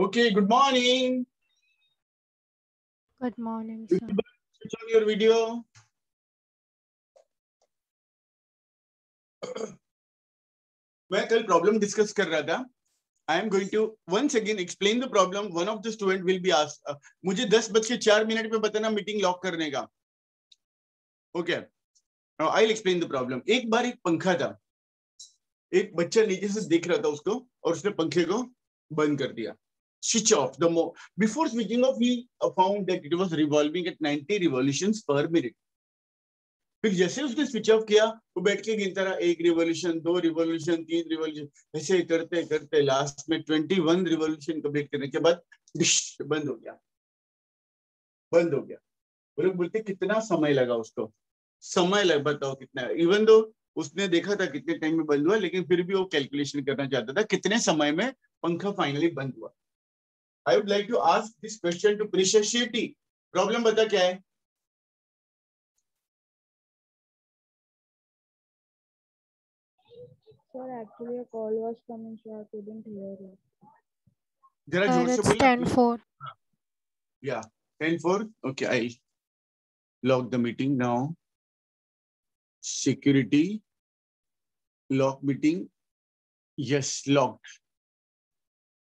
Okay, good morning. Good morning, sir. Switch on your video. मैं कल problem discuss कर रहा था. I am going to once again explain the problem. One of the student will be asked. मुझे 10:04 पे बताना meeting lock करने का. Okay, I will explain the problem. एक बार एक पंखा था, एक बच्चा नीचे से देख रहा था उसको और उसने पंखे को बंद कर दिया. Switch off. Before switching off, he found that it was revolving at 90 revolutions per minute. फिर जैसे उसने स्विच ऑफ किया वो बैठ के गिनता रहा, 1 रिवॉल्यूशन, 2 रिवॉल्यूशन, 3 रिवॉल्यूशन, ऐसे करते करते लास्ट में 21 रिवॉल्यूशन कंप्लीट करने के बाद बंद हो गया. वो लोग बोलते कितना समय लगा उसको. समय लग बताओ कितना. इवन दो उसने देखा था कितने टाइम में बंद हुआ, लेकिन फिर भी वो कैलकुलेशन करना चाहता था कितने समय में पंखा फाइनली बंद हुआ. I would like to ask this question to Prisha Shetty. Problem बता क्या है? Sir, actually a call was coming, so I couldn't hear it. जरा जोर से बोलो. 10:04. Yeah, 10:04. Okay, I lock the meeting now. Security lock meeting. Yes, locked.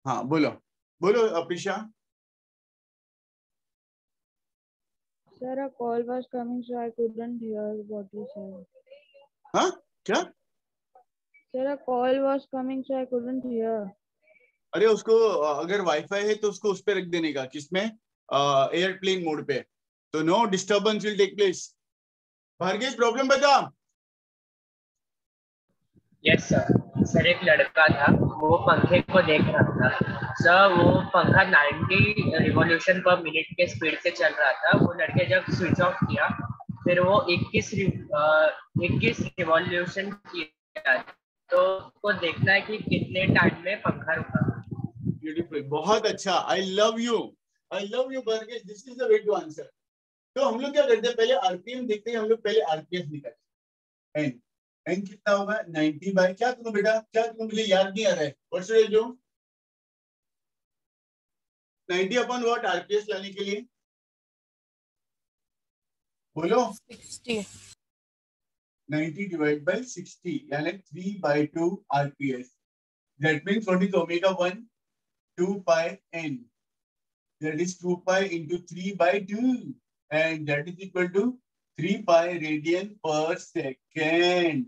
हाँ बोलो. बोलो Aprisha. Sir a call was coming so I couldn't hear what you said. हां क्या? Sir a call was coming so I couldn't hear. अरे उसको अगर wifi है तो उसको उस पे रख देने का, किसमें, एयरप्लेन मोड पे, तो no disturbance will take place. Bhargesh problem बता. यस सर एक लड़का था, वो पंखे को देख रहा था. सर वो पंखा 90 रिवॉल्यूशन पर मिनट के स्पीड से चल रहा था. वो लड़के जब स्विच ऑफ किया फिर वो 21 रिवॉल्यूशन किया, तो उसको देखना है कि कितने टाइम में पंखा रुका. ब्यूटीफुल, बहुत अच्छा. I love you Bargesh, this is the way to answer. तो हम लोग क्या करते हैं, पहले आरपीएम देखते हैं. हम लोग पहले आरपीएम निकालते हैं. N कितना होगा? 90 बाय क्या करूं बेटा, क्या करूं, मुझे याद नहीं आ रहा है. What's your ratio? 90 upon what RPS लाने के लिए बोलो. 60. 90 डिवाइड बाय 60 यानी 3/2 RPS. That means what is omega 1? 2πn. That is 2π into 3/2 and that is equal to 3π radian per second.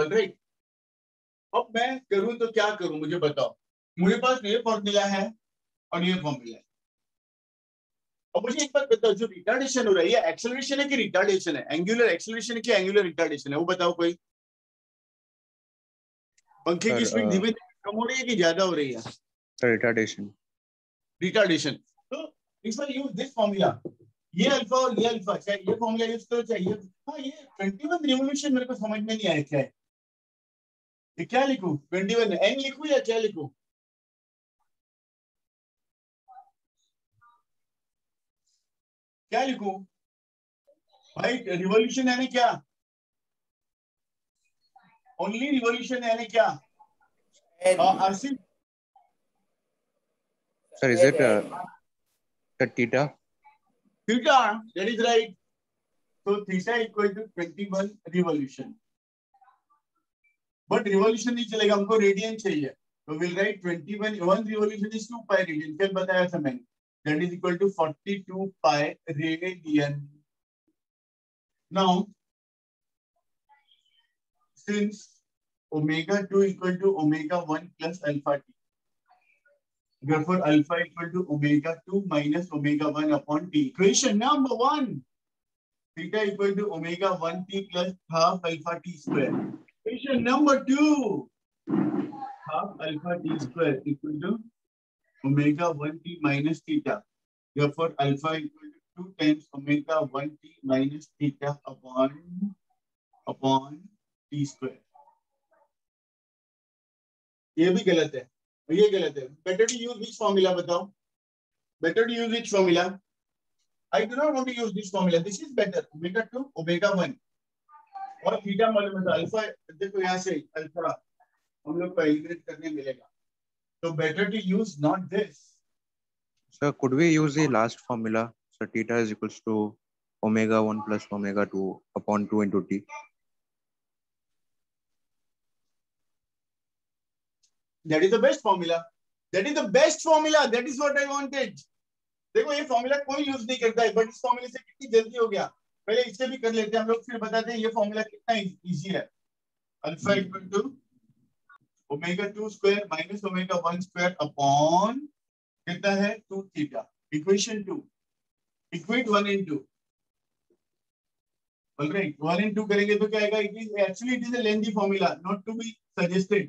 All right. अब मैं करूं तो क्या करूं मुझे बताओ. मेरे पास ये फॉर्मूला है और ये फॉर्मूला है. अब मुझे एक बात बताओ, जो रिटार्डेशन हो रहा है ये एक्सेलरेशन है कि रिटार्डेशन है? एंगुलर एक्सेलरेशन की एंगुलर रिटार्डेशन है, वो बताओ कोई. पंखे की स्पीड धीमे कम हो रही है कि ज्यादा हो रही है? रिटार्डेशन. तो if I use this formula, ये अल्फा और ये अल्फा, चाहे ये फॉर्मूला यूज करो चाहिए. हाँ, ये 21 रिवॉल्यूशन मेरे को समझ में नहीं आया. क्या है ये, क्या लिखूं? 21 एन लिखूं या क्या लिखूं? क्या लिखूं भाई? रिवॉल्यूशन है ना क्या? ओनली रिवॉल्यूशन है ना क्या? Asif sir is it theta? Theta, that is right. So theta equal to 21 revolution. But revolution नहीं चलेगा, हमको radian चाहिए. So we'll write 21. One revolution is 2π radian. कल बताया था मैंने. That is equal to 42π radian. Now, since omega 2 equal to omega 1 plus alpha t, therefore alpha equal to omega 2 minus omega 1 upon t. Equation number 1. Theta equal to omega 1 t plus half alpha t square. Equation number 2. Half alpha t square equal to omega 1 t minus theta. Therefore alpha equal to 2 times omega 1t minus theta upon t square. ये भी गलत है और ये गलत है. Better to use which formula? बताओ. Better to use which formula? I do not want to use this formula. This is better. Omega 2, omega 1. और theta मालूम है अल्फा. देखो यहाँ से अल्फा हम लोग को एलिमिनेट करने मिलेगा. So better to use not this. Sir, could we use the last formula? So theta is equals to omega 1 plus omega 2 upon 2 into t. That is the best formula. That is the best formula. That is what I wanted. देखो ये formula कोई use नहीं करता है, but इस फॉर्मूले से कितनी जल्दी हो गया. पहले इससे भी कर लेते हैं हम लोग, फिर बताते हैं ये फॉर्मूला कितना इजी है. Alpha equal to omega 2 square minus omega 1 square upon कितना है 2 थीटा. इक्वेशन 2 इक्वेट 1 एंड 2 बोल रहे हैं. 1 एंड 2 करेंगे तो क्या आएगा. Actually it is a lengthy formula, not to be suggested.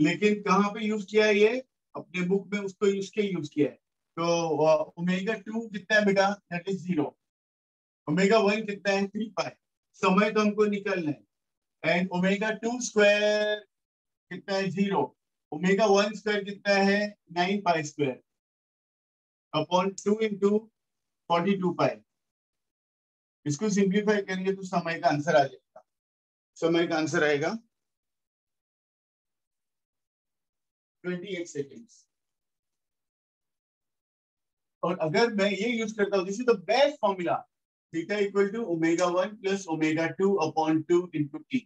लेकिन कहां पे यूज किया है ये अपने बुक में, उसको यूज किया है. तो ओमेगा 2 कितना है बेटा, दैट इज 0. ओमेगा 1 कितना है 3 पाई. समय तो हमको निकालना है. एंड ओमेगा 2 स्क्वायर कितना है 0. ओमेगा 1 स्क्वायर कितना है 9 pi square upon 2 into 42 pi. इसको सिंप्लीफाई करेंगे तो समय का आंसर आ जाएगा. समय का आंसर आएगा 28 सेकेंड्स. और अगर मैं ये यूज करता हूँ, this is the best formula. Theta equal to omega 1 plus omega 2 upon 2 into T.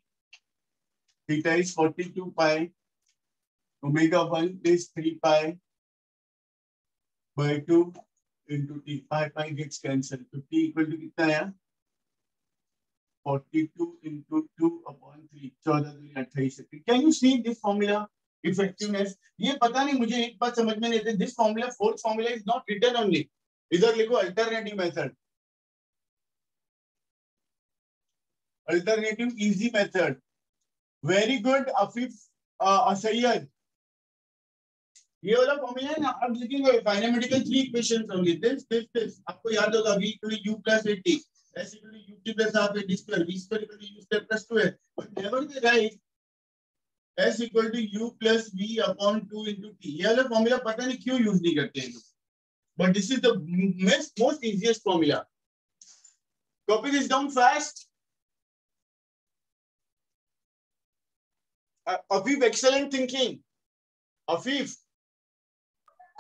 Theta is 42 pi omega 1 is 3 pi by 2 into T. 5 pi gets cancel. तो टी इक्वल टू कितना आया 42 into 2 upon 3. 14 दूनी 28. Can you see this formula effectiveness. ये पता नहीं मुझे एक बात समझ में नहीं आती. This formula fourth formula is not written only. इधर लिखो alternative method, alternative easy method. Very good Afif Asaiyad. ये वाला फॉर्मूला है ना, अब लिखेंगे काइनेमेटिकल 3 इक्वेशंस होंगे. दिस आपको याद होगा v = u + at s = ut + half at square v = u square + 2 है. But नेवरदरवाइज S equal to u plus v upon 2 into t. ये वाला फॉर्मूला पता नहीं क्यों यूज नहीं करते हैं, but this is the most easiest formula. Copy this down fast. Afif excellent thinking. Afif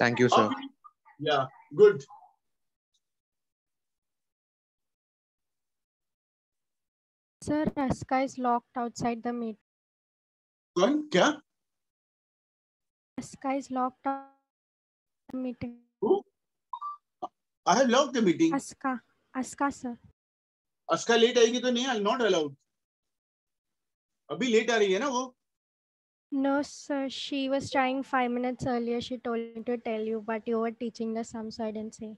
thank you sir. Yeah good. Sir Aska is locked outside the meet. कौन क्या Aska is locked out the meeting. Who? I have locked the meeting. Aska sir. Aska late आएगी तो नहीं, I am not allowed. अभी late आ रही है ना वो. No sir, she was trying 5 minutes earlier. She told me to tell you, but you were teaching us some, so I didn't say.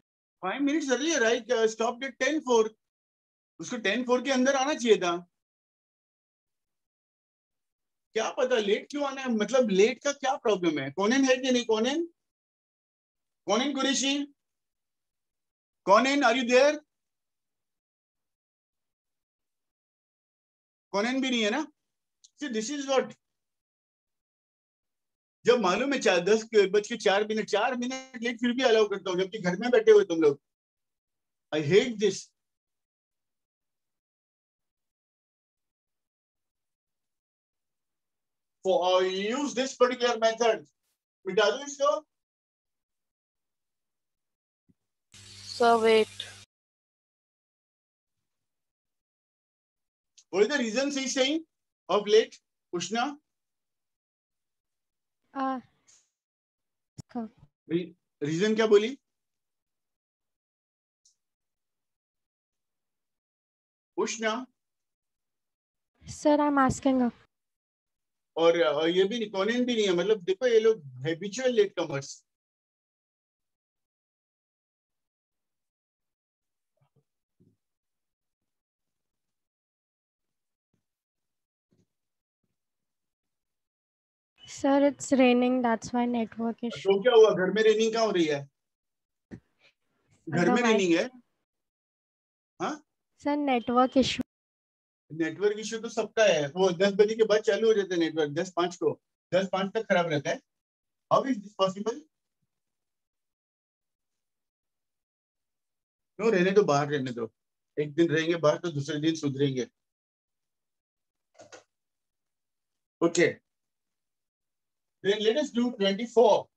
5 minutes earlier, right? Stopped at 10:04. उसको 10:04 के अंदर आना चाहिए था. क्या पता लेट क्यों आना है. मतलब लेट का क्या प्रॉब्लम है. कॉनन है कि नहीं. Konan Qureshi, Konan are you there. Konan भी नहीं है ना. See this is what. जब मालूम है 10:04 4 मिनट लेट फिर भी अलाउ करता हूँ, जबकि घर में बैठे हुए तुम लोग. I hate this. use this particular method. मिटा दो इसको. So wait. What is the reason she is saying of late, Ushna? Reason क्या बोली? Ushna. Sir, I'm asking her. और ये भी कॉनन भी नहीं है. मतलब देखो ये लोग habitual late comers. Sir it's raining, that's why network issue. तो क्या हुआ घर में, रेनिंग क्या हो रही है घर में रीडिंग है। हाँ sir network issue, network issue तो सबका है, वो 10 बजे के बाद चालू हो जाता है नेटवर्क, 10:05 को, 10:05 तक खराब रहता है। How is this possible? No, रहने दो, बाहर रहने दो, एक दिन रहेंगे बाहर तो दूसरे दिन सुधरेंगे। Okay, then let us do 24।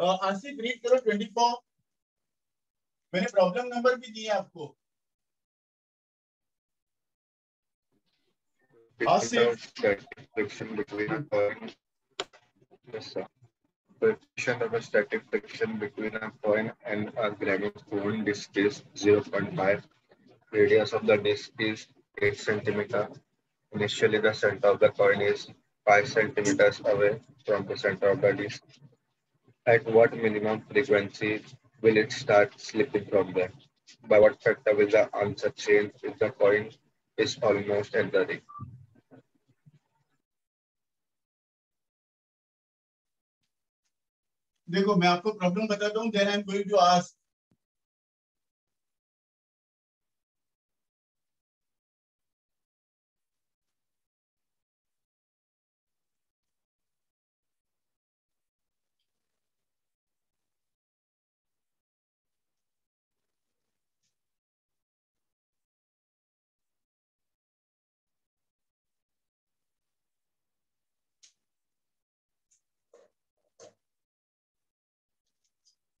Asif read करो 24। मैंने प्रॉब्लम नंबर भी दिए आपको। Friction of a static friction between a coin and a granite stone disk is 0.5. Radius of the disk is 8 cm. Initially, the center of the coin is 5 cm away from the center of the disk. At what minimum frequency will it start slipping from there? By what factor will the answer change if the coin is almost at the ring? देखो मैं आपको problem बताता हूँ, then I am going to ask.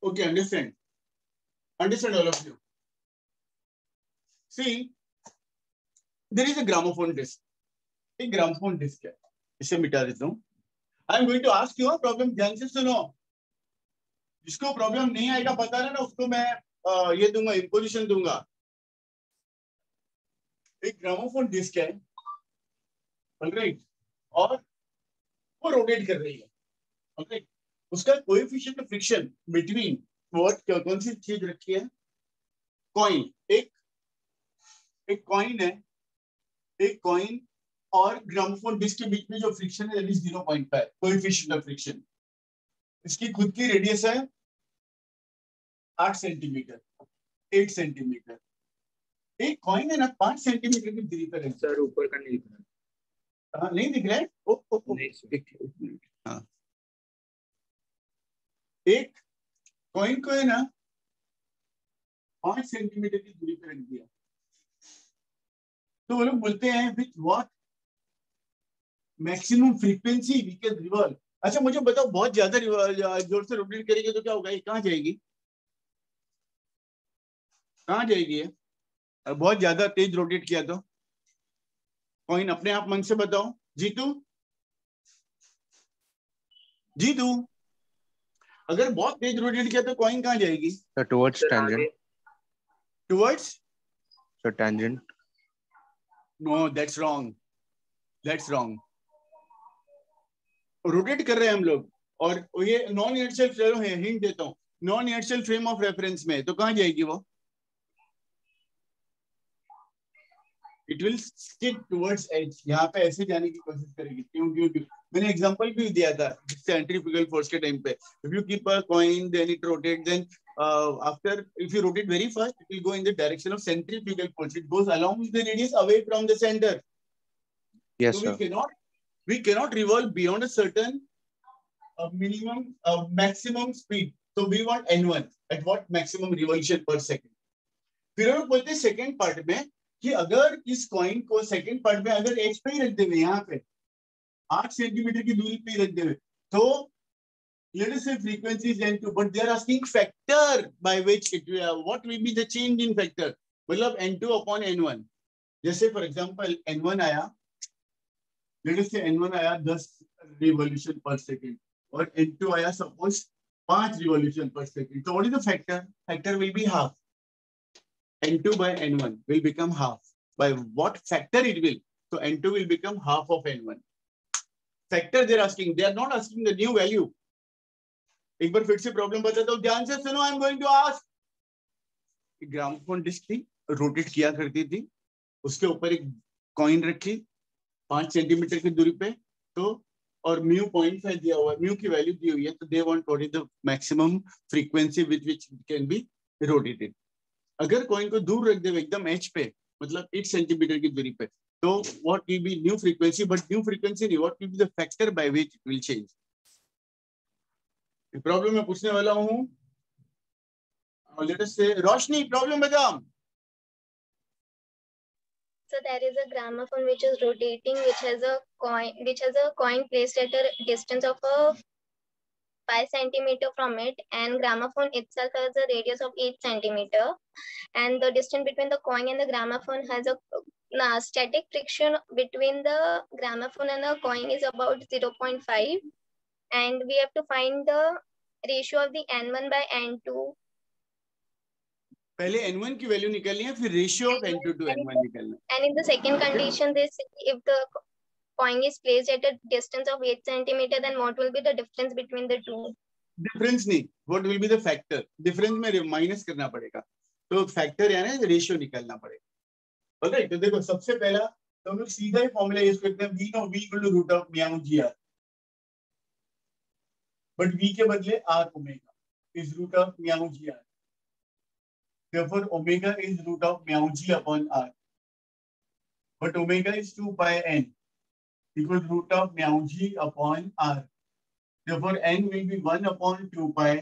Okay, understand all of you. See, there is a gramophone disc. A gramophone disc है, इसे मिटा देता हूँ। I am going to ask you a problem, ध्यान से सुनो। जिसको प्रॉब्लम नहीं आएगा पता है ना, उसको मैं ये दूंगा, इम्पोजिशन दूंगा। एक ग्रामोफोन डिस्क है, ऑलराइट, और वो रोटेट कर रही है, ऑलराइट। उसका कोएफिशिएंट ऑफ फ्रिक्शन बिटवीन कौन सी चीज रखी है? कॉइन, एक कॉइन है, एक कॉइन और ग्रामोफोन डिस्क के बीच में जो फ्रिक्शन है 0.5 कोएफिशिएंट ऑफ फ्रिक्शन। इसकी खुद की रेडियस है 8 सेंटीमीटर। एक कॉइन है ना 5 सेंटीमीटर की दूरी पर है। सर ऊपर का नहीं दिख रहा, हाँ नहीं दिख रहा है। हाँ एक कॉइन को है ना 5 सेंटीमीटर की दूरी पर रख दिया, तो वो लोग बोलते हैं with what maximum frequency we can revolve. अच्छा मुझे बताओ, बहुत ज्यादा जोर से रोटेट करेंगे तो क्या होगा? ये कहाँ जाएगी, कहाँ जाएगी ये? बहुत ज्यादा तेज रोटेट किया तो कॉइन, अपने आप मन से बताओ। जीतू, अगर बहुत तेज रोटेट किया तो कॉइन कहाँ जाएगी? Towards tangent. Towards sir tangent. No, that's wrong. Rotate कर रहे हैं हम लोग, और ये नॉन इनर्शियल, चलो हिंट देता हूँ, non inertial frame of reference में है, तो कहाँ जाएगी वो? It will stick towards edge, यहाँ पे ऐसे जाने की कोशिश करेगी। क्यों? मैंने एग्जांपल भी दिया था सेंट्रीफ्यूगल फोर्स के टाइम पे। If you keep a coin then it rotate, then after if you rotate very fast it will go in the direction of centrifugal force, it goes along with the radius away from the centre. Yes sir, we can not revolve beyond a certain minimum maximum speed, so we want n1 at what maximum revolution पर second. फिर हम बोलते हैं second part में कि अगर इस coin को सेकंड पार्ट में अगर एज पे ही रख देंगे, यहाँ पे 8 सेंटीमीटर की दूरी पे रख देवे, तो let us say frequency and two, but they are asking factor by which it what will be the change in factor, मतलब n2 अपॉन n1। जैसे फॉर एग्जांपल n1 आया, लेट अस से n1 आया 10 रिवॉल्यूशन पर second और n2 आया suppose 5 revolution पर second, तो what is the factor? Factor will be half, n2 by n1 will become half. By what factor it will, तो n2 will become half of n1। Factor they are asking, they are not asking the new value. एक बार फिर से problem बताता हूँ, ध्यान से सुनो। I am going to ask, gramophone disc थी, रोटेट किया करती थी, उसके ऊपर एक कॉइन रखी 5 सेंटीमीटर की दूरी पे, तो और म्यू 0.5 दिया हुआ है, म्यू की वैल्यू दी हुई है, तो they want to read the maximum frequency with which it can be rotated. अगर कॉइन को दूर रख दे एकदम एच पे, मतलब 8 सेंटीमीटर की दूरी पे, तो what will be new frequency, but new frequency नहीं, what will be the factor by which it will change. Problem मैं पूछने वाला हूँ, let us say Roshni problem बताओ। So there is a gramophone which is rotating, which has a coin placed at a distance of 5 centimeter from it, and gramophone itself has a radius of 8 centimeter, and the distance between the coin and the gramophone has a static friction between the gramophone and the coin is about 0.5, and we have to find the ratio of the n1 by n2. पहले N1 की value निकालनी है, फिर ratio of N2 to N1 निकालना है। And in the second condition this, if the coin is placed at a distance of 8 centimetre then what will be the difference between the two. Difference नहीं, what will be the factor. Difference में minus करना पड़ेगा, तो factor यानी ratio निकालना पड़ेगा। Alright, तो देखो सबसे पहला तो हम लोग सीधा ही फार्मूला यूज करते हैं, v no v √√ mu gr, but v के बदले r omega is √ mu gr, therefore omega is root of mu g upon r, but omega is 2 pi n equal root of mu g upon r, therefore n will be 1 upon 2 pi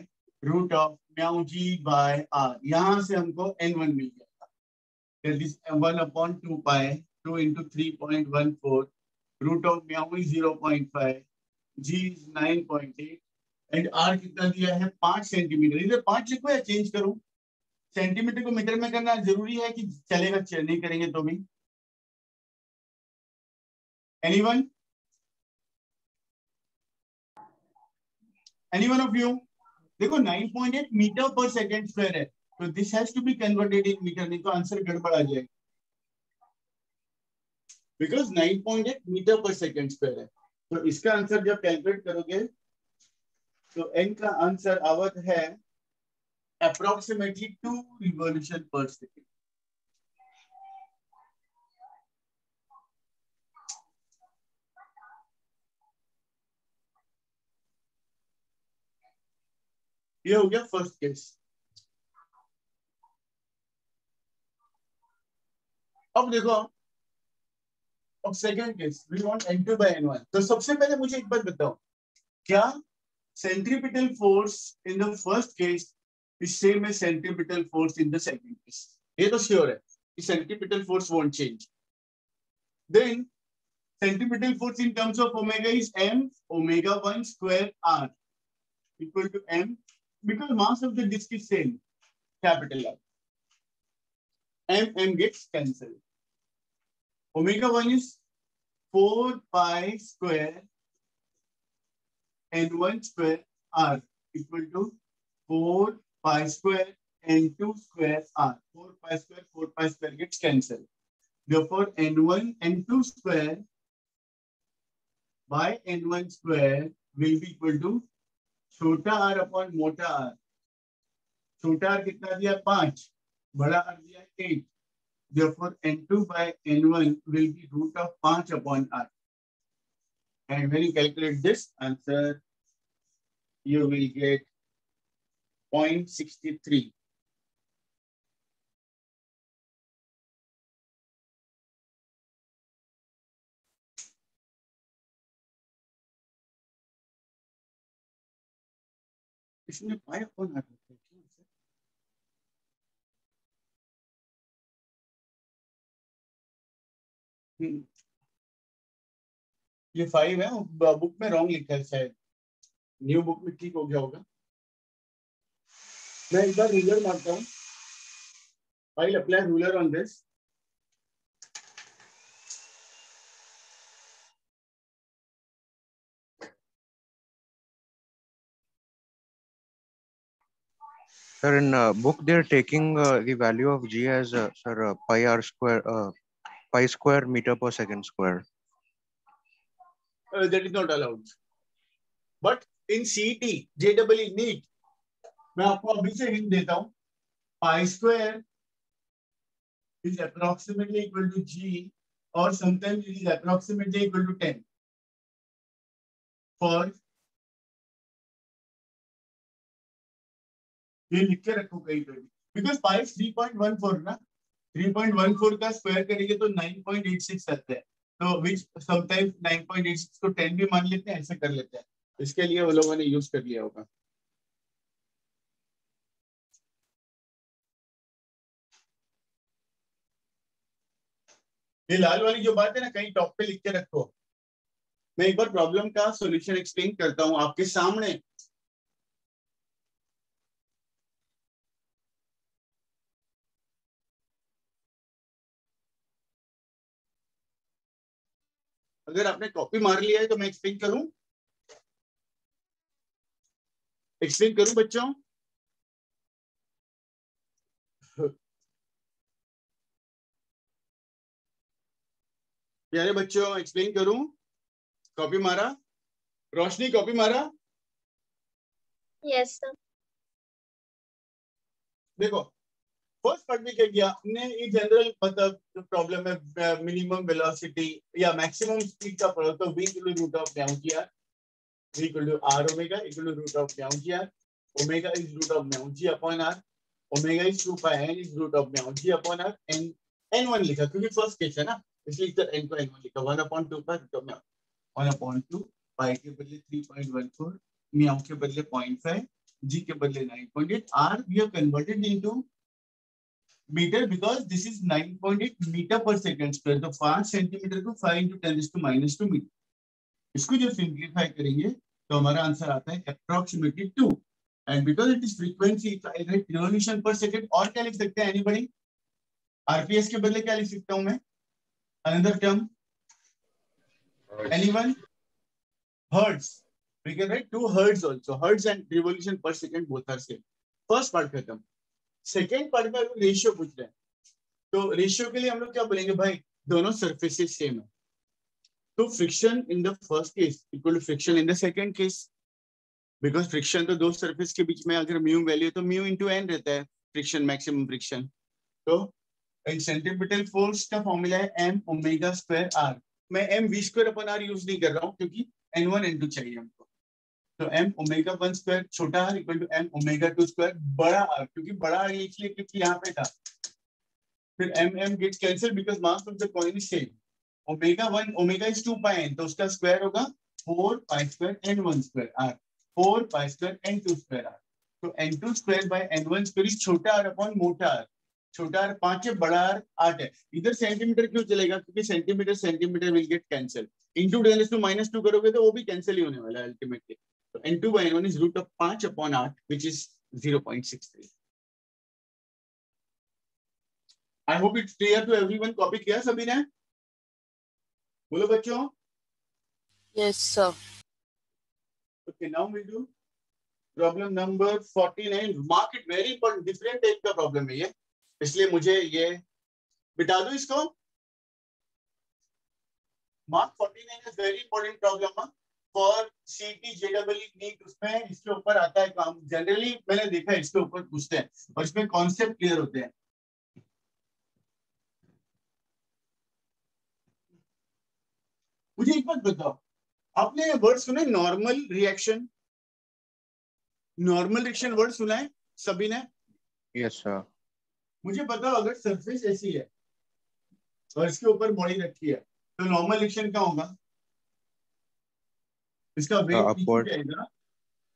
root of mu g by r। yahan se humko n1 mil gaya tha, that is 1 upon 2 pi 2 into 3.14 root of mu is 0.5, g is 9.8, and r kitna diya hai 5 cm। idhar 5 likho ya change karu, centimetre को metre में करना जरूरी है कि चलेगा, नहीं करेंगे तो भी। एनीवन ऑफ यू, देखो 9.8 मीटर पर सेकंड स्क्वायर है, तो this has to be converted in metre, नहीं तो आंसर गड़बड़ आ जाएगा, because 9.8 metre per second square है। तो इसका आंसर जब कैलकुलेट करोगे तो एन का आंसर आवत है approximately 2 revolution per second। ये हो गया फर्स्ट केस। अब देखो अब second case, we want n2 by n1। तो सबसे पहले मुझे एक बात बताओ, क्या centripetal force in the first case same है centripetal force in the second case? ये तो श्योर है कि centripetal force won't change. Then centripetal force in terms of omega is m omega 1 square r equal to m, because mass of the disc is same capital R, m m gets cancelled, omega 1 is 4 pi square n1 square r equal to 4 pi square n2 square r, 4 pi square gets cancelled, therefore n1 n2 square by n1 square will be equal to छोटा r upon मोटा r। छोटा r कितना दिया 5, बड़ा r दिया 8, therefore n2 by n1 will be root of 5 upon r, and when you calculate this answer you will get 0.63। इसमें पाया कौन आ रहा है? ये 5 है, बुक में रॉन्ग लिखा है शायद, न्यू बुक में ठीक हो गया होगा। मैं एक बार रूलर मारता हूँ, I will apply ruler on this. Sir, in book they are taking the value of g as sir pi r square, pi square meter per second square. That is not allowed. But in CET, JEE, NEET, मैं आपको अभी से hint देता हूँ, pi square is approximately equal to जी और sometimes it is approximately equal to 10 for, ये लिख के रखो कहीं पर भी, बिकॉज 5 3.14 ना 3.14 का स्क्वायर करेंगे तो 9.86 आता है, तो विच समटाइम्स 9.86 को 10 भी मान लेते हैं, ऐसे कर लेते हैं। इसके लिए वो लोगों ने यूज कर लिया होगा। ये लाल वाली जो बात है ना, कहीं टॉप पे लिख के रखो। मैं एक बार प्रॉब्लम का सॉल्यूशन एक्सप्लेन करता हूँ आपके सामने। अगर आपने कॉपी मार लिया है तो मैं एक्सप्लेन करूं बच्चों। प्यारे बच्चों एक्सप्लेन करूं। कॉपी मारा रोशनी? कॉपी मारा? Yes sir. देखो फर्स्ट पार्ट में क्या किया हमने, ये जनरल मतलब जो प्रॉब्लम है मिनिमम वेलोसिटी या मैक्सिमम स्पीड का पढ़ा, तो v = r ω = r ω / v = 2πn / r n / n1 लिखा क्योंकि फर्स्ट केस है ना, इसलिए इधर n को n मान लिखा। 1/2 पाई के बदले 3.14, म्यू के बदले 0.5, g के बदले 9.8, r we have converted into meter because this is 9.8 meter per second square, तो 5 सेंटीमीटर को 5 × 10⁻² मीटर। इसको जब सिंप्लीफाई करेंगे तो हमारा आंसर आता है approximately 2, and because it is frequency so I write revolution per second। और क्या लिख सकते हैं anybody? rps के बदले क्या लिख सकता हूं मैं? Another term, anyone? Hertz. We can write 2 hertz also. Hertz and revolution per second both are same. First part खत्म। Second part में रेशियो पूछ रहे हैं, तो रेशियो के लिए हम लोग क्या बोलेंगे भाई? दोनों सर्फेसेस सेम है, तो friction in the first case equal to friction in the second case, because friction तो दो सर्फेस के बीच में, अगर म्यू वैल्यू तो μ × n रहता है फ्रिक्शन, मैक्सिमम फ्रिक्शन। तो सेंट्रीपिटल फोर्स का फॉर्मूला है m ω²r। मैं m v² r यूज नहीं कर रहा हूं क्योंकि n1 n2 चाहिए हमको, तो m ω² r = m ω² बड़ा r, क्योंकि बड़ा r इसलिए क्योंकि यहां पे था। फिर m get cancel because mass of the coin is same. ω1 ω is 2πn, तो उसका स्क्वायर होगा 4π2n1²r 4π2n2²r, तो n2² / n1² = r/r। छोटा r 5 है, बड़ा r 8 है। इधर सेंटीमीटर क्यों चलेगा? क्योंकि centimetre will get cancel. Into 10⁻² करोगे तो वो भी कैंसिल ही होने वाला है अल्टीमेटली। तो n2/n1 is √5/8 which is 0.63। I hope it's clear to everyone. Copy किया सभी ने? बोलो बच्चों। Yes sir. Okay, now we do problem number 49। Mark it very important, different type का प्रॉब्लम है ये, इसलिए मुझे ये बिटा दो इसको। Mark 49 is very important problem for CET JEE NEET. उसमें इसके ऊपर आता है काम, जनरली मैंने देखा है इसके ऊपर पूछते हैं और इसमें कॉन्सेप्ट क्लियर होते हैं। मुझे एक बात बताओ, आपने वर्ड सुने normal reaction? Normal reaction word सुना है सभी ने? Yes sir. मुझे बताओ, अगर सरफेस ऐसी है और इसके ऊपर बॉडी रखी है तो नॉर्मल रिएक्शन क्या होगा? इसका वेट नीचे जाएगा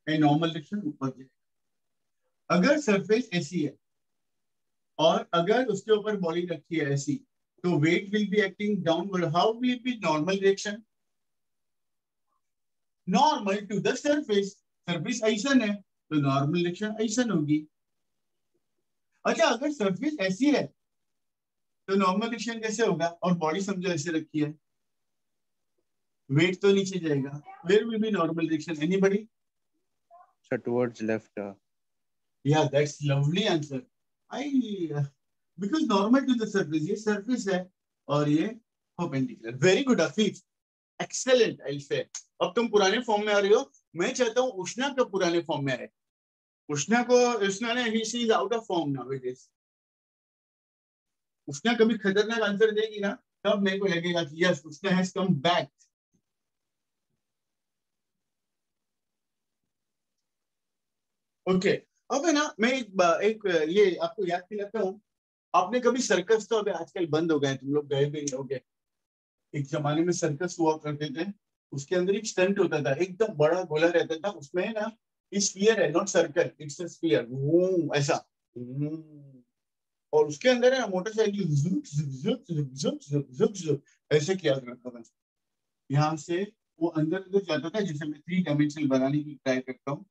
और नॉर्मल रिएक्शन ऊपर जाएगा। अगर सरफेस ऐसी है और अगर उसके ऊपर बॉडी रखी है ऐसी, तो weight will be acting downward. How will be normal reaction? Normal to the surface. Surface ऐसा है तो नॉर्मल रिएक्शन ऐसा होगी। अच्छा, अगर सरफेस ऐसी है तो नॉर्मल रिएक्शन कैसे होगा? और बॉडी समझो ऐसे रखी है, वेट तो नीचे जाएगा। Where will be normal reaction anybody? Sir towards left. या that's lovely answer. I because normal to the surface, ये सरफेस है और ये perpendicular. Very good Afif, excellent. I say अब तुम पुराने फॉर्म में आ रहे हो। मैं चाहता हूँ उष्णा का पुराने फॉर्म में आए। उष्णा को, उष्णा ने ही she is out of form nowadays. Ushna कभी खतरनाक आंसर देगी ना, तब मेरे को लगेगा कि yes Ushna has come back. Okay, अब है ना, मैं एक ये आपको याद दिलाता हूँ, आपने कभी सर्कस, तो अभी आजकल बंद हो गए, तुम लोग गए भी नहीं हो गए, एक जमाने में सर्कस हुआ करते थे, उसके अंदर एक स्टंट होता था, एकदम बड़ा गोला रहता था, उसमें ना स्फीयर है, not circle, it's a sphere, ऐसा, और उसके अंदर है ना मोटरसाइकिल ऐसे किया करता था, यहाँ से वो अंदर अंदर जाता था, जैसे मैं 3 डायमेंशनल बनाने की ट्राई करता हूँ,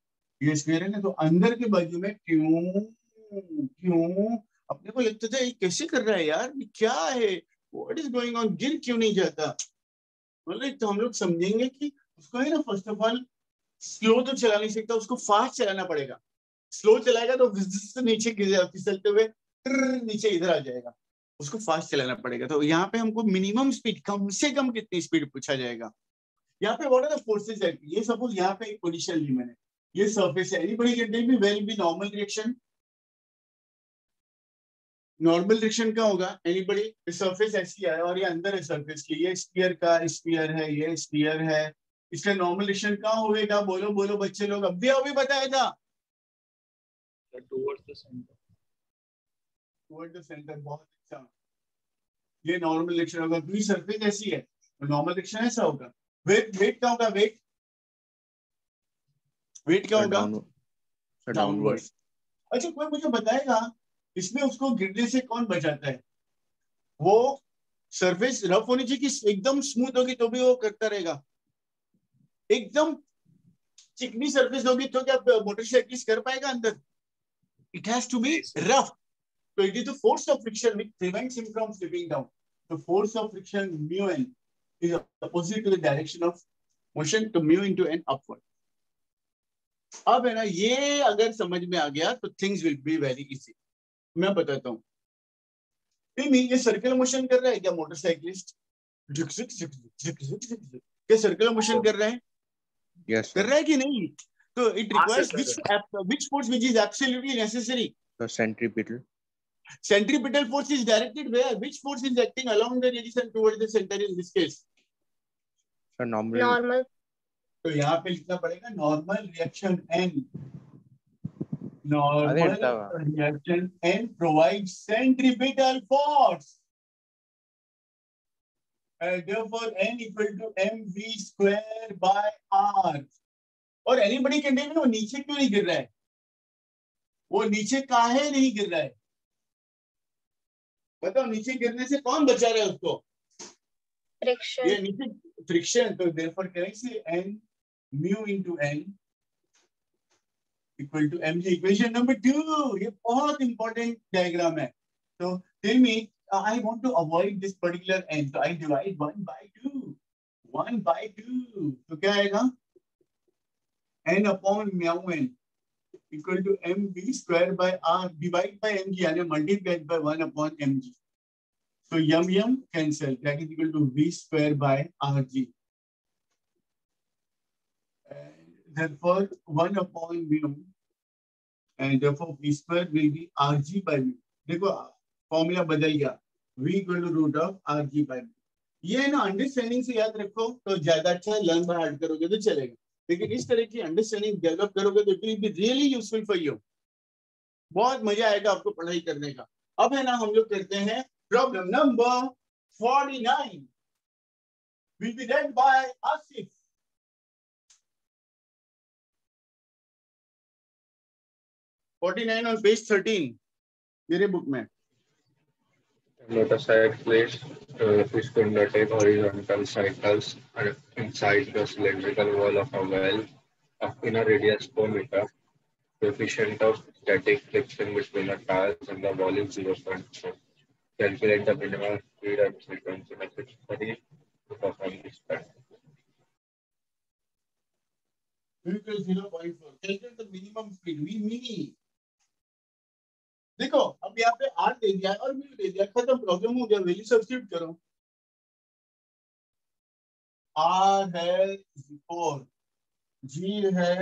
ये स्फीयर है ना, तो अंदर के बाजू में क्यों अपने को लगता था ये कैसे कर रहा है यार, क्या है, व्हाट इज गोइंग ऑन, गिर क्यों नहीं जाता, मतलब तो हम लोग समझेंगे कि उसको है ना फर्स्ट ऑफ ऑल स्लो तो चला नहीं सकता, उसको फास्ट चलाना पड़ेगा, स्लो चलाएगा तो नीचे फिसलते हुए नीचे इधर आ जाएगा, उसको फास्ट चलाना पड़ेगा, तो यहाँ पे हमको मिनिमम स्पीड कम से कम कितनी स्पीड पूछा जाएगा, यहाँ पे व्हाट आर द फोर्सेस, ये सपोज यहाँ पे एक पोजीशन ली मैंने, ये सरफेस है, anybody can tell me when be normal reaction, normal reaction का होगा, एनीबडी, सरफेस ऐसी है और ये अंदर है सरफेस की, ये स्फीयर का स्फीयर है, ये स्फीयर है, इसका नॉर्मल रिएक्शन क्या होगा, बोलो बोलो बच्चे लोग, अभी बताया था towards the centre, towards the centre, बहुत अच्छा, ये नॉर्मल रिएक्शन होगा, पूरी सरफेस ऐसी है, नॉर्मल रिएक्शन ऐसा होगा, वेट क्या होगा, वेट क्या होगा, डाउनवर्ड्स। अच्छा कोई मुझे बताएगा इसमें उसको गिरने से कौन बचाता है, वो सरफेस रफ होनी चाहिए कि एकदम स्मूथ होगी तो भी वो करता रहेगा, एकदम चिकनी सरफेस होगी तो क्या मोटरसाइकिल कर पाएगा अंदर, it has to be rough, तो it is the force of friction which prevents him from slipping down, the force of friction mu N is opposite to the direction of motion, to mu into n upward. अब है ना ये अगर समझ में आ गया तो things will be very easy. मैं बताता हूँ, ये सर्कुलर मोशन कर रहा है क्या मोटरसाइकिलिस्ट, क्या सर्कुलर मोशन कर रहा है, yes, कर रहा है कि नहीं, तो it requires which force which is absolutely necessary, the centripetal. Centripetal force is directed where? Which force is acting along the radius and towards the center in this case? So normal. तो यहाँ पे लिखना पड़ेगा normal reaction n. Normal reaction n provides centripetal force. And therefore n equal to mv square by r. और anybody can tell me वो नीचे क्यों नहीं गिर रहा है? वो नीचे काहे नहीं गिर रहा है? बताओ नीचे गिरने से कौन बचा रहा है उसको, फ्रिक्शन, ये नीचे फ्रिक्शन, तो देयरफॉर करेंगे n mu into n equal to mg, equation number 2, ये बहुत इंपॉर्टेंट डायग्राम है, तो tell me I want to avoid this particular n, तो आई डिवाइड 1 by 2, तो क्या आएगा n upon mu n equal to mv square by r divided by mg, यानी multiplied by 1 upon mg, so m cancel, that is equal to v square by rg, and therefore 1 upon mu, and therefore v square will be rg by mu. देखो formula बदल गया, v equal to root of rg by mu. ये ना understanding से याद रखो तो ज्यादा अच्छा, लर्न बाय हार्ट करोगे तो चलेगा, लेकिन इस तरह की अंडरस्टैंडिंग डेवलप करोगे तो it will be really useful for you, बहुत मजा आएगा आपको पढ़ाई करने का। अब है ना हम लोग करते हैं problem number 49 will be read by Asif. On page 13 मेरे बुक में, motorcyclist is to undertake horizontal cycles inside the cylindrical wall of a well of inner radius 4 meter. Coefficient of static friction between the tires and the wall is 0.4. Calculate the minimum speed and frequency necessary to perform this task. 0.4. Calculate the minimum speed. We mean. देखो अब यहाँ पे are they दिया और mu दे दिया, खत्म, problem हो गया, वैल्यू सब्स्टिट्यूट करो, आर है 4, जी है,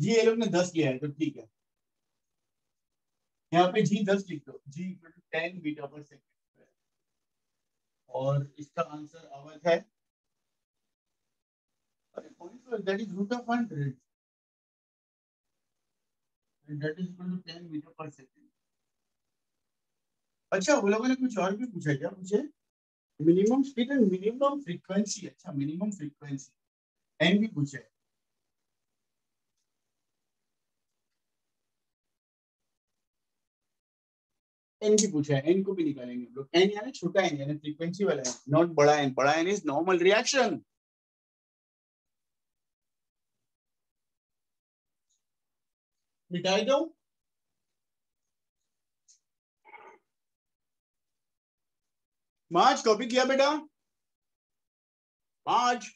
जी ये लोग ने 10 लिया है तो ठीक है, यहाँ पे जी 10 लिख दो, जी 10 मीटर पर सेकंड और इसका आंसर अवध है, that is root of 100। and that is equal to 10 metre per second. अच्छा वो लोगों ने कुछ और भी पूछा क्या? मुझे minimum speed and minimum frequency, अच्छा मिनिमम फ्रीक्वेंसी एंड भी पूछा है। एन भी पूछा है, एन को भी निकालेंगे हम लोग। एन यानी छोटा एन यानी फ्रीक्वेंसी वाला एन, नॉट बड़ा एन। बड़ा एन इज नॉर्मल रिएक्शन। मिटा दो मार्च, कॉपी किया बेटा मार्च?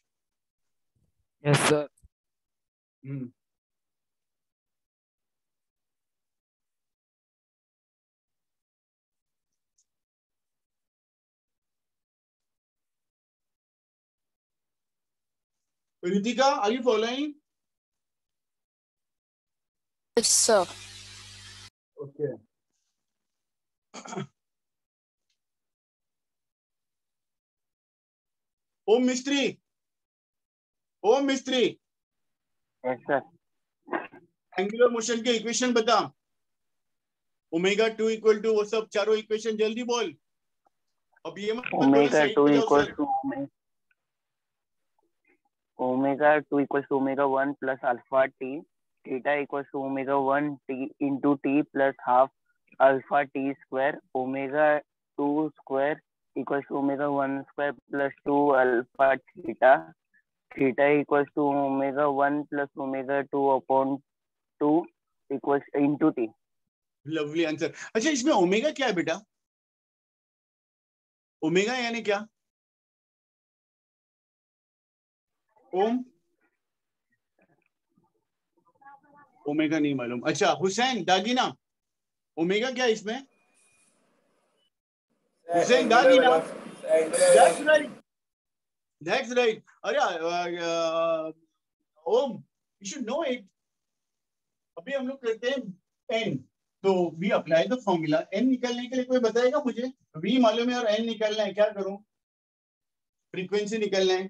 Yes sir. Ritika, are you following? Yes, sir. Okay. Oh, mystery. Oh, mystery. Yes, sir. Angular motion के equation बता। Omega 2 equal to वो सब चारों equation जल्दी बोल। अब ये मत Omega 2 equal to omega 2 equals to omega 1 plus alpha t, theta equals to omega 1 t into t plus half alpha t square, omega 2 square equals to omega 1 square plus 2 alpha theta, theta equals to omega 1 plus omega 2 upon 2 equals into t. Lovely answer. अच्छा इसमें omega क्या है बेटा? Omega यानी क्या? ओम omega नहीं मालूम। अच्छा हुसैन दागीना, ओमेगा क्या इसमें? Hussain दागीना, that's right, that's right. अरे Om you should know it. अभी हम लोग करते हैं एन, तो we apply the formula. N निकालने के लिए कोई बताएगा मुझे? वी मालूम है और एन निकालना है, क्या करूं? फ्रीक्वेंसी निकालना है।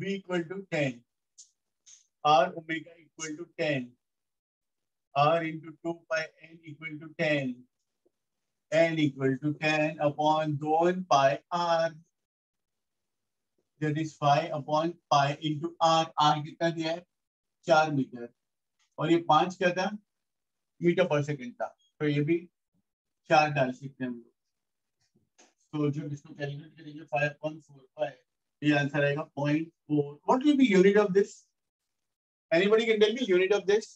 B equal to 10, R omega equal to 10, R into 2 pi N equal to 10, N equal to 10 upon 2 pi R, that is 5 upon pi into R, R कितना दिया है? 4 मीटर, और ये 5 क्या था? मीटर पर सेकेंड था, तो ये भी 4 डाल सकते हैं हम लोग। तो जो इसको कैलकुलेट करेंगे 5.45, ये आंसर आएगा 0.4। What will be unit of this? Anybody can tell me unit of this?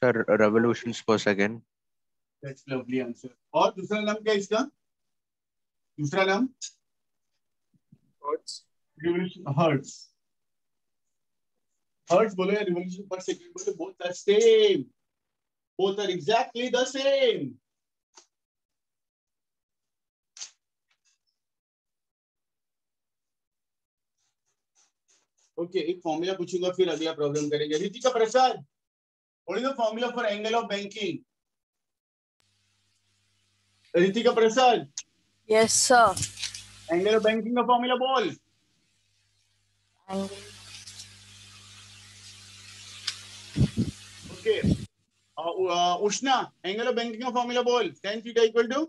Sir revolutions per second. That's lovely answer. और दूसरा नाम क्या है इसका? दूसरा नाम हर्ट्ज। रिवोल्यूशन हर्ट्ज, हर्ट्ज बोलो या रिवोल्यूशन पर सेकंड बोलो, both are same, both are exactly the same. Okay एक फॉर्मूला पूछूंगा फिर अगला प्रॉब्लम करेंगे। Ritika Prasad, what is the formula for angle of banking? Ritika Prasad, yes sir. Angle of banking का formula बोल। Okay Ushna, angle of banking का formula बोल। Tan theta equal to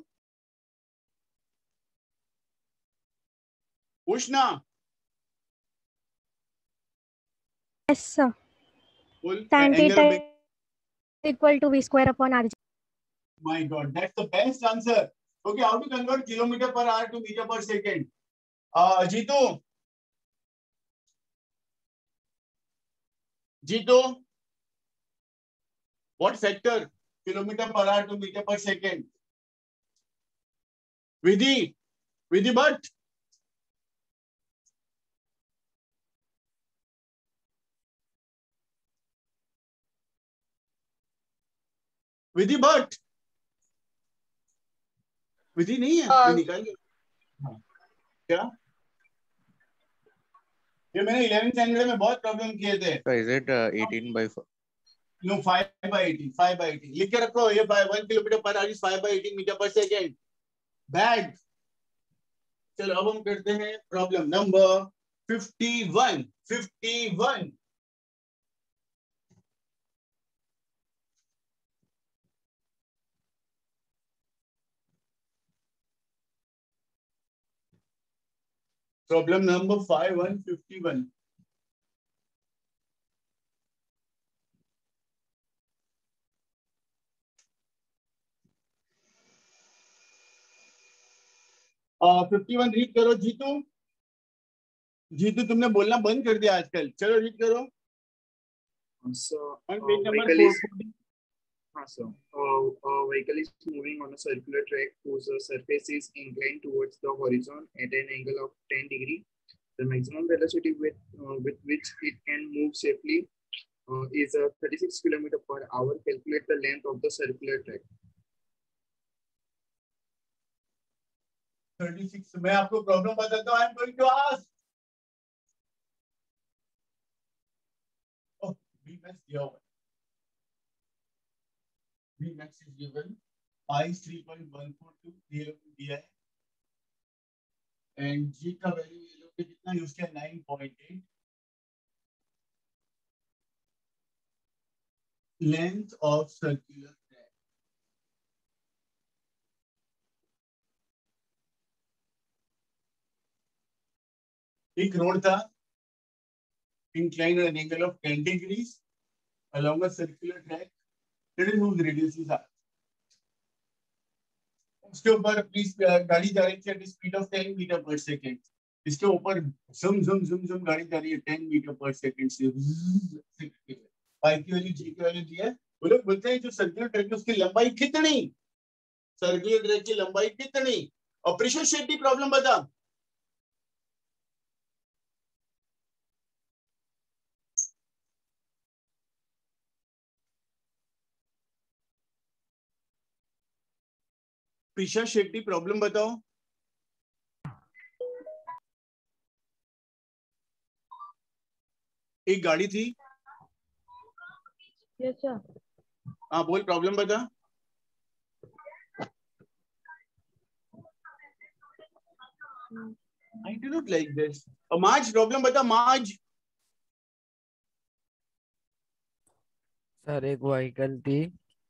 Ushna tan theta equal to v square upon r. My God, that's the best answer. Okay, how to convert kilometer per hour to meter per second? Jitu, Jitu, what factor? Kilometer per hour to meter per second. Vidhi, Vidhi Bhatt. Vidhi Bhatt, Vidhi नहीं है निकाल क्या? ये मैंने 11th standard में बहुत problem किए थे। Is it 18/4? No, 5/18, 5/18 लिख के रखो। ये 1 kilometre per hour 5/18 metre per second. Bad. चलो अब हम करते हैं problem number 51 problem number 51 51 read करो जीतू। जीतू तुमने बोलना बंद कर दिया आजकल, चलो रीड करो। Vehicle is moving on a circular track whose surface is inclined towards the horizon at an angle of 10 degree. The maximum velocity with which it can move safely is 36 km/h. Calculate the length of the circular track. 36. मैं आपको problem बताता हूँ। I am going to ask. Oh, VMAX दिया हुआ है। Max is given pi 3.142 दिया है and g का वैल्यू ये लोग ने कितना यूज किया 9.8। लेंथ ऑफ सर्कुलर ट्रैक, एक रोड था incline at an angle of 10 degrees along a circular track. उसके ऊपर प्लीज गाड़ी जा रही थी speed of 10 metre per second. इसके ऊपर झुम झुम झुम झुम गाड़ी जा रही है 10 मीटर पर सेकेंड से। पाई की वैल्यू जी की वैल्यू दी है। वो लोग बोलते हैं जो सर्कुलर ट्रैक है उसकी लंबाई कितनी, सर्कुलर ट्रैक की लंबाई कितनी। और प्रेशर शेट्टी प्रॉब्लम बता। प्रिशा शेट्टी प्रॉब्लम बताओ। एक गाड़ी थी। हाँ बोल, प्रॉब्लम बता। I do not like this. माज प्रॉब्लम बता। माज सर, एक व्हीकल थी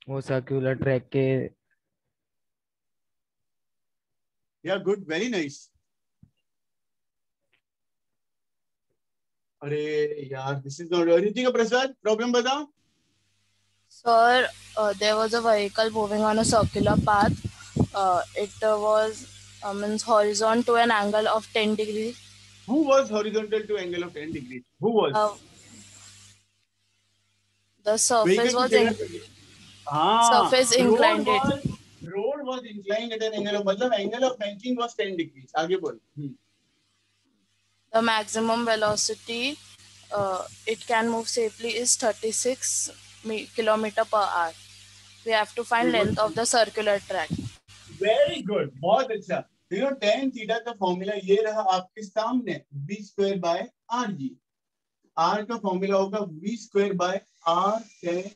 वो सर्कुलर ट्रैक के। Yeah, good, very nice. अरे यार, this is not anything. Prasad problem बता। Sir, there was a vehicle moving on a circular path. It was means horizontal to an angle of 10 degrees. Who was horizontal to angle of 10 degrees? Who was? The surface was surface inclined. Road was inclined at an angle of, मतलब angle of banking was 10 degrees. आगे बोल। The maximum velocity it can move safely is 36 km/h. We have to find length of the circular track. Very good, बहुत अच्छा। You know tan theta का formula ये रहा आपके सामने v² by rg. R का formula होगा v² by r tan